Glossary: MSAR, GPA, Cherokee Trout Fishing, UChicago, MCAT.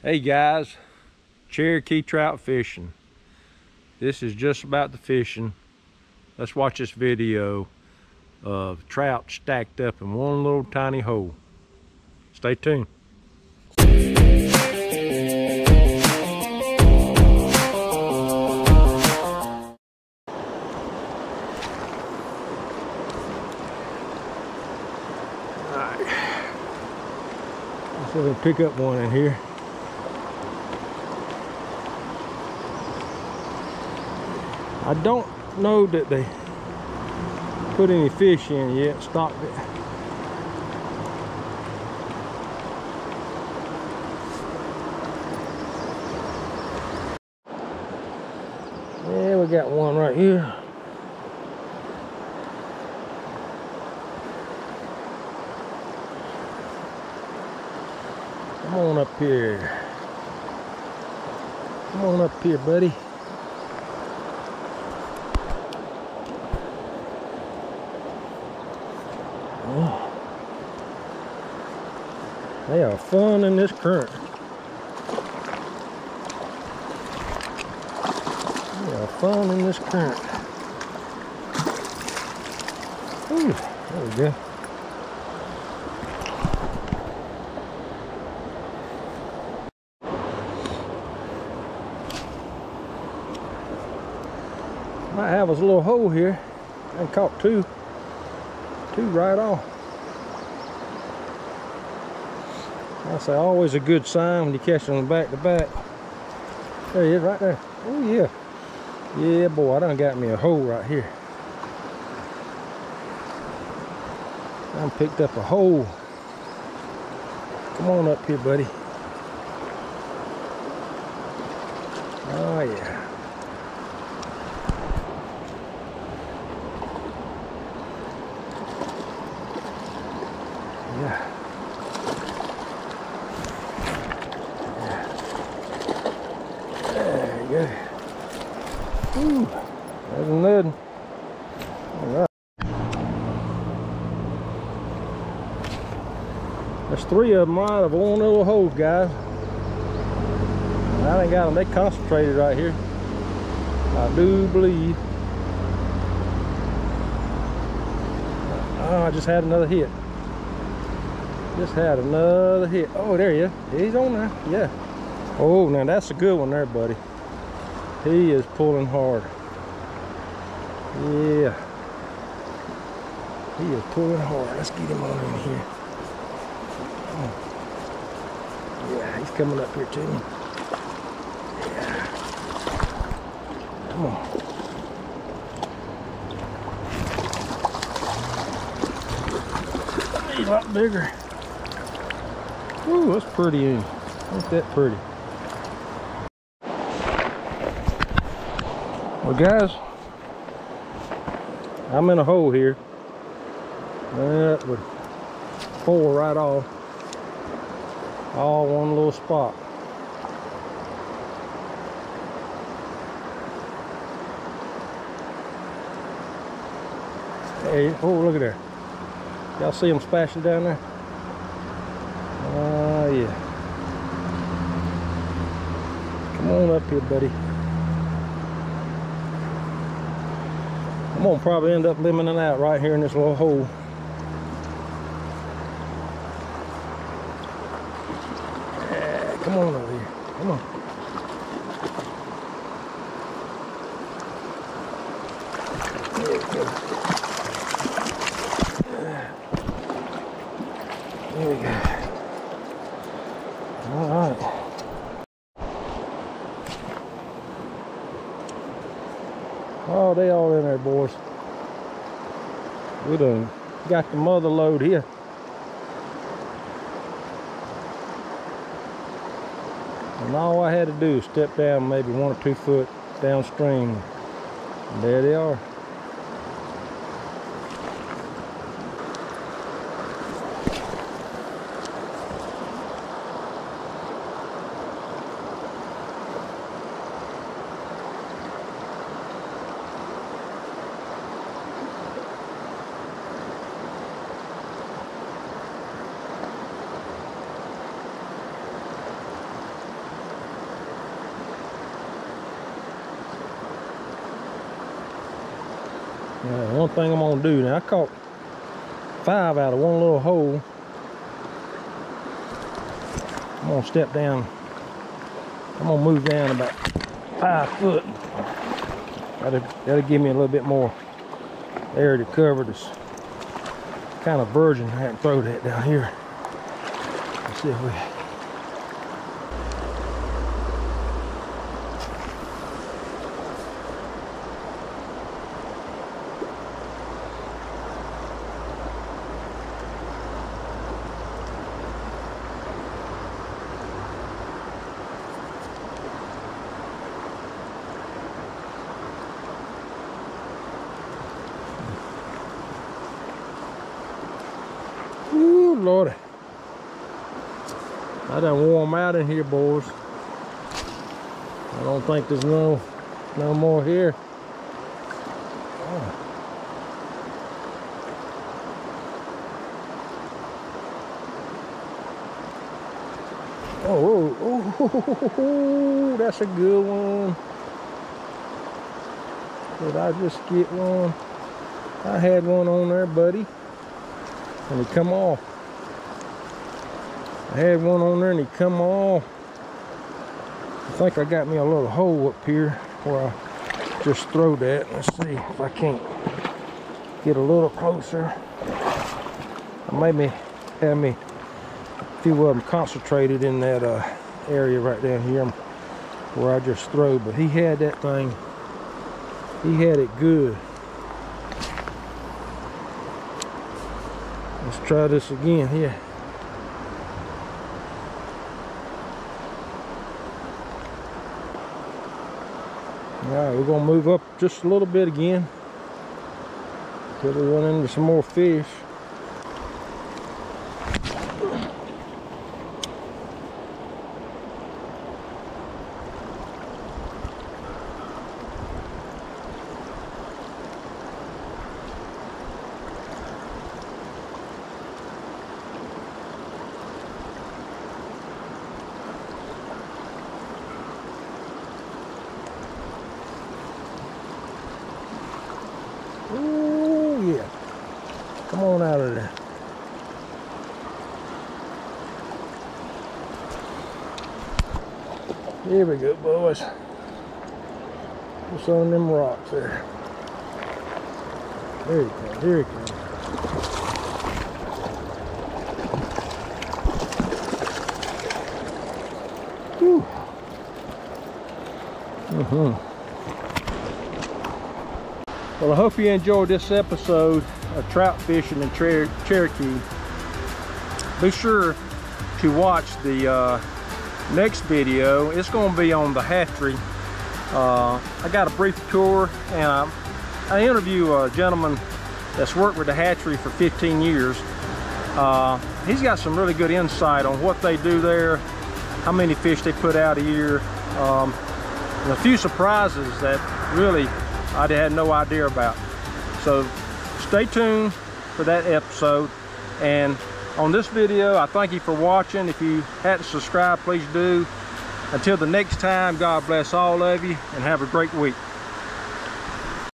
Hey guys, Cherokee Trout Fishing. This is just about the fishing. Let's watch this video of trout stacked up in one little tiny hole. Stay tuned. Alright, let's see if I can pick up one in here. I don't know that they put any fish in yet, stopped it. Yeah, we got one right here. Come on up here. Come on up here, buddy. They are fun in this current. They are fun in this current. Ooh, there we go. Might have us a little hole here. I caught two right off. I say always a good sign when you catch them back to back. There he is right there. Oh yeah. Yeah boy, I done got me a hole right here. I picked up a hole. Come on up here, buddy. Oh yeah. Ooh, there's another. All right. There's three of them right of one little hole, guys. I ain't got them. They concentrated right here. I do believe. Oh, I just had another hit. Just had another hit. Oh, there he is. He's on there. Yeah. Oh, now that's a good one there, buddy. He is pulling hard. Yeah. He is pulling hard. Let's get him on in here. Oh. Yeah, he's coming up here too. Yeah. Come on. He's a lot bigger. Ooh, that's pretty in. Ain't that pretty? Well guys, I'm in a hole here. That would pull right off. All one little spot. Hey, oh look at there. Y'all see them splashing down there? Oh yeah. Come on up here, buddy. I'm gonna probably end up limiting out right here in this little hole. Yeah, come on over here, come on. There we go. There we go. All right. Oh, they all in there, boys. We done got the mother load here. And all I had to do is step down maybe 1 or 2 foot downstream. And there they are. Now, one thing I'm gonna do now, I caught 5 out of one little hole. I'm gonna step down. I'm gonna move down about 5 foot. That'll give me a little bit more air to cover this. Kind of virgin. I haven't thrown that down here. Let's see if we. Lord, I done warm out in here, boys. I don't think there's no more here. Oh, that's a good one. Did I just get one? I had one on there, buddy, and it come off. I had one on there and he come off. I think I got me a little hole up here where I just throw that. Let's see if I can't get a little closer. Maybe have me a few of them concentrated in that area right down here where I just throw. But he had that thing. He had it good. Let's try this again here. Alright, we're going to move up just a little bit again until we run into some more fish. Come on out of there. Here we go, boys. What's on them rocks there? There he comes, here he comes. Whew. Well, I hope you enjoyed this episode of trout fishing in Cherokee. Be sure to watch the next video. It's going to be on the hatchery. I got a brief tour, and I interview a gentleman that's worked with the hatchery for 15 years. He's got some really good insight on what they do there, how many fish they put out a year, and a few surprises that really I had no idea about. So stay tuned for that episode. And on this video, I thank you for watching. If you hadn't subscribed, please do. Until the next time, God bless all of you and have a great week.